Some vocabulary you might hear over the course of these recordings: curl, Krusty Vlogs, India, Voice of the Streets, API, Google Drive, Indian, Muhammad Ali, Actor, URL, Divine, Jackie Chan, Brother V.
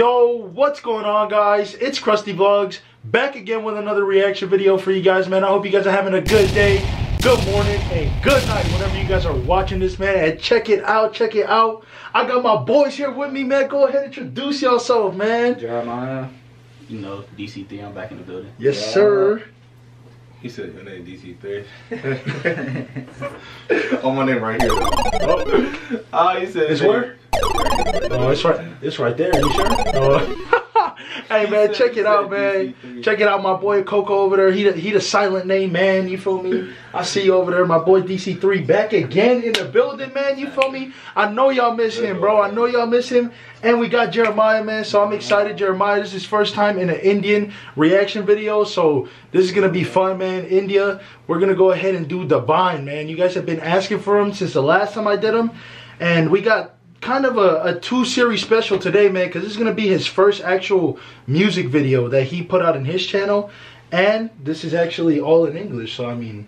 Yo, what's going on, guys? It's Krusty Vlogs back again with another reaction video for you guys, man. I hope you guys are having a good day, good morning, and good night whenever you guys are watching this, man. And check it out, check it out. I got my boys here with me, man. Go ahead and introduce yourself, man. Jeremiah, you know, DC3, I'm back in the building. Yes, sir. He said your name DC3. Oh, my name right here. Oh, he said it's where? Oh, it's right there. You sure? Oh. Hey, man, check it out, man. Check it out, my boy Coco over there. He the silent name, man. You feel me? I see you over there, my boy DC3 back again in the building, man. You feel me? I know y'all miss him, bro. I know y'all miss him. And we got Jeremiah, man. So I'm excited, Jeremiah. This is his first time in an Indian reaction video, so this is gonna be fun, man. India. We're gonna go ahead and do Divine, man. You guys have been asking for him since the last time I did him, and we got kind of a two-series special today, man, because this is going to be his first actual music video that he put out in his channel, and this is actually all in English, so I mean,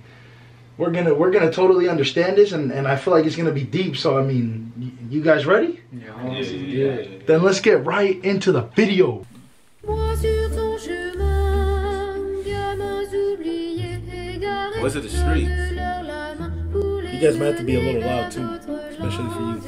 we're gonna totally understand this, and I feel like it's going to be deep, so I mean, you guys ready? Yeah, honestly, yeah. Then let's get right into the video. Was it the streets? You guys might have to be a little loud, too, especially for you.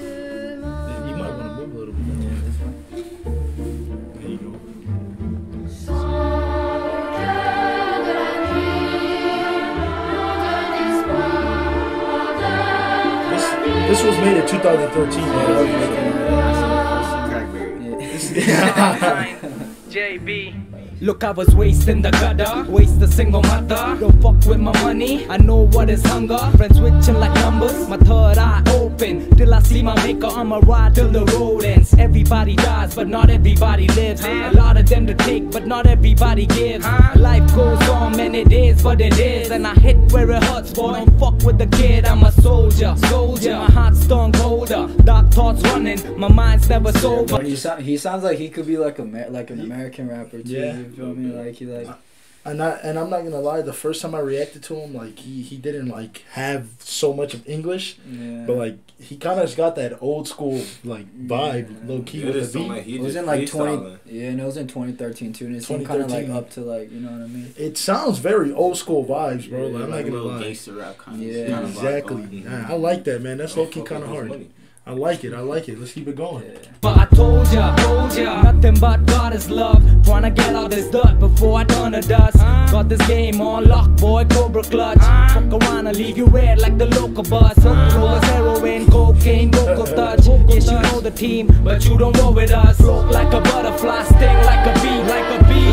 This was made in 2013, man. JB. Look, I was wasting the gutter, waste a single mother. Don't fuck with my money, I know what is hunger. Friends switching like numbers, my third eye open. Till I see my maker, I'ma ride till the road ends. Everybody dies, but not everybody lives. A lot of them to take, but not everybody gives. Life goes on, man, it is what it is. And I hit where it hurts, boy, don't fuck with the kid. I'm a soldier, soldier, my heart's tongue colder. Dark thoughts running, my mind's never sober. He sounds like he could be like an American rapper, too. Yeah. You know what I mean? Like, I'm not gonna lie, the first time I reacted to him, like he didn't like have so much of English, yeah. But like he kind of got that old school like vibe, yeah. Low key it with the beat. Like, it was in like 20, yeah, and it was in 2013 too, and it seemed kind of like up to like, you know what I mean. It sounds very old school vibes, bro. Yeah, like, I'm like not gonna lie, gangster rap kind of. Yeah, kind of exactly. Vibe. Nah, I like that, man. That's low key kind of hard. Money. I like it, I like it. Let's keep it going. Yeah. But I told ya, nothing but God is love. Trying to get all this dirt before I turn to dust. Got this game on lock, boy, Cobra clutch. Fuck around, I leave you red like the local bus. Throw heroin, cocaine, local touch. Yes, you know the team, but you don't go with us. Float like a butterfly, sting like a bee, like a bee.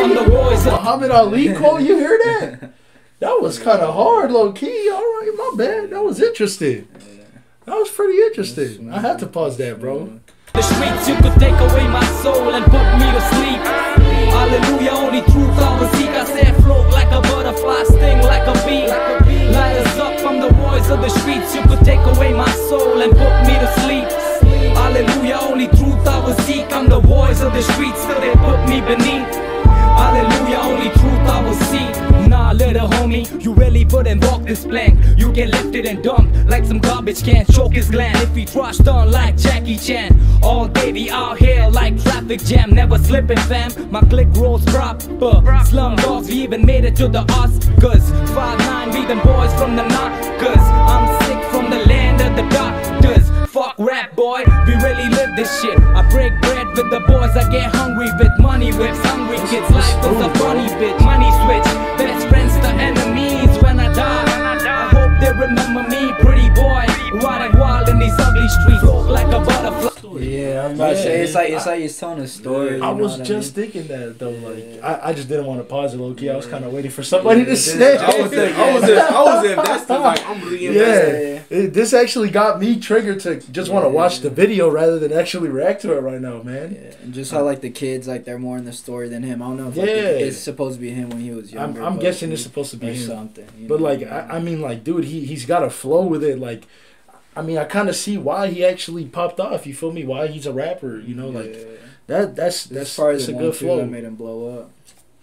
From the boys. Muhammad Ali, Cole, you hear that? That was kind of hard, low key. All right, my bad. That was interesting. That was pretty interesting. I had to pause that, bro. The streets, you could take away my soul and put me to sleep. Hallelujah, only truth I will seek. I said float like a butterfly, sting like a bee. Light us up from the voice of the streets. You could take away my soul and put me to sleep. Hallelujah, only truth I will seek. I'm the voice of the streets till they put me beneath. Hallelujah, only truth I will seek. Nah, little homie, you really wouldn't walk this plank. You get lifted and dumped like some garbage can. Choke his gland if he trashed on like Jackie Chan. All day we out here like traffic jam. Never slipping, fam, my click rolls proper. Slum dogs, we even made it to the Oscars. 5'9", we them boys from the knockers. I'm sick from the land of the doctors. Fuck rap, boy, we really live this shit. I break bread with the boys, I get hungry with money whips. Hungry kids, life is a funny bitch. Money switch, best friends to enemies. When I die, I hope they remember me. Pretty boy, riding wild in these ugly streets. Look like a butterfly. Yeah, I'm about to say, it's like he's telling a story. Yeah, I was just thinking that, though. Like, I just didn't want to pause it, low-key. Yeah. I was kind of waiting for somebody to snitch. I was invested. Like, I'm really invested. Yeah. This actually got me triggered to just want to watch the video rather than actually react to it right now, man. Yeah, and just how like the kids, like they're more in the story than him. I don't know if like, it's supposed to be him when he was younger. I'm guessing it's supposed to be him. Something. You know? But like, I mean, like, dude, he's got a flow with it. Like, I mean, I kind of see why he actually popped off. You feel me? Why he's a rapper? You know, like that's far as a good flow that made him blow up.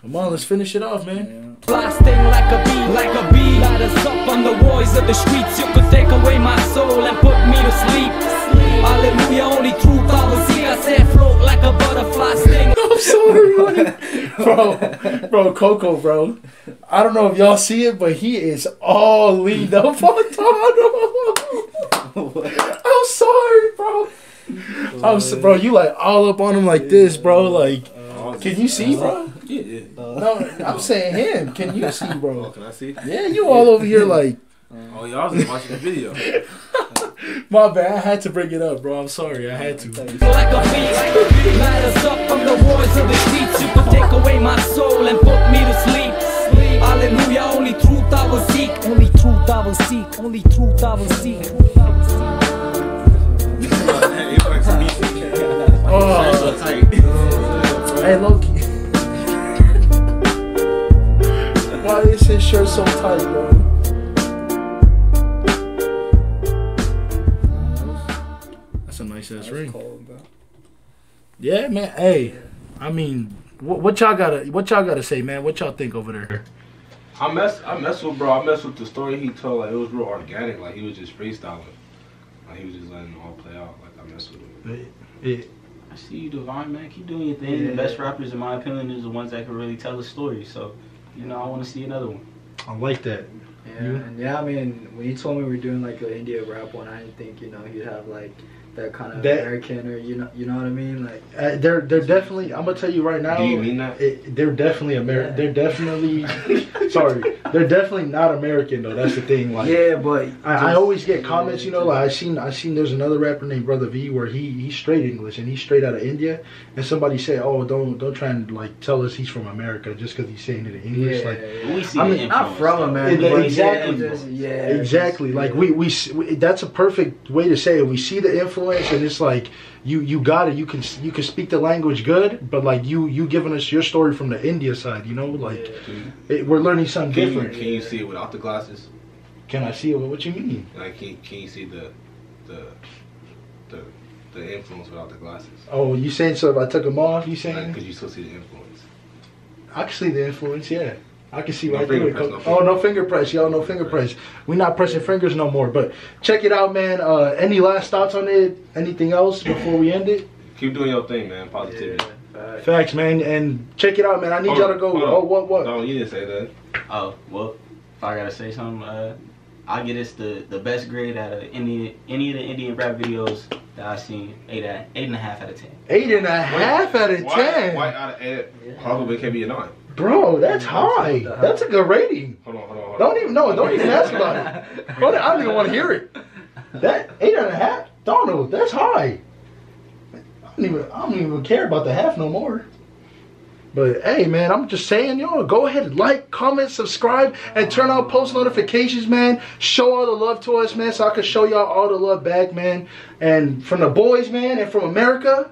Come on, let's finish it off, man. Blasting like a bee, light us up on the voice of the streets. You could take away my soul and put me to sleep. Hallelujah, only truth I will see. I said float like a butterfly. I'm sorry, bro, Coco, bro. I don't know if y'all see it, but he is all leaned up on Donald. I'm sorry, bro. Bro, you like all up on him like this, bro. Like, can you see, bro? Yeah. No, I'm saying him. Can you see, bro? Oh, can I see? Yeah, you all over here like. Oh, y'all was watching the video. My bad, I had to bring it up, bro. I'm sorry, I had to. Like a beast, light us up from the wars of the streets. You could take away my soul and put me to sleep. Hallelujah, only truth I will seek. Only truth I will seek. Only truth I will seek. Oh, hey, Loki. Why is his shirt so tight, bro? That's ring. Cold, bro. Yeah, man. Hey, I mean, what y'all gotta say, man? What y'all think over there? I mess with bro. I mess with the story he told. Like it was real organic. Like he was just freestyling. Like he was just letting it all play out. Like I mess with it. I see you, Divine, man. Keep doing your thing. Yeah. The best rappers, in my opinion, is the ones that can really tell a story. So, you know, I want to see another one. I like that. Yeah. Yeah. I mean, when you told me we were doing like an India rap one, I didn't think you'd have like. That kind of that, American, or you know what I mean. Like they're definitely. I'm gonna tell you right now. Do you mean that? They're definitely American. Yeah. They're definitely. Sorry, they're definitely not American though. That's the thing. Like yeah, but I always get comments. You know, like I seen. There's another rapper named Brother V where he's straight English and he's straight out of India. And somebody said, oh, don't try and like tell us he's from America just because he's saying it in English. Yeah, like I mean, not from America. Exactly. Yeah. Exactly. Like we that's a perfect way to say it. We see the influence. And it's like you got it. You can speak the language good, but like you giving us your story from the India side. You know, like we're learning something different. Can you see it without the glasses? Can I see it? What you mean? Like can you see the influence without the glasses? Oh, you saying so? If I took them off, you saying? Like, could you still see the influence? I can see the influence. Yeah. I can see right there. Oh, no finger press, y'all. No finger press. We're not pressing fingers no more. But check it out, man. Any last thoughts on it? Anything else before we end it? Keep doing your thing, man. Positivity. Yeah, facts, man. And check it out, man. I need y'all to go. Oh, what? No, you didn't say that. Oh, well, if I gotta say something, I get it's the best grade out of any of the Indian rap videos that I've seen. 8.5 out of 10. 8.5 out of 10. Why out of 8? Probably can be a 9. Bro, that's high. That's a good rating. Hold on. Don't even ask about it. Bro, I don't even want to hear it. That 8.5, Donald, that's high. I don't even care about the half no more. But hey, man, I'm just saying, y'all, go ahead and like, comment, subscribe, and turn on post notifications, man. Show all the love to us, man, so I can show y'all all the love back, man. And from the boys, man, and from America.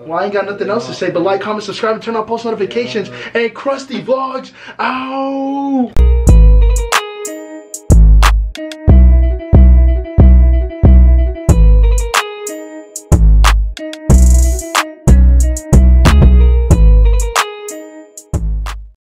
Well, I ain't got nothing else to say, but like, comment, subscribe, and turn on post notifications. And Krusty Vlogs, ow!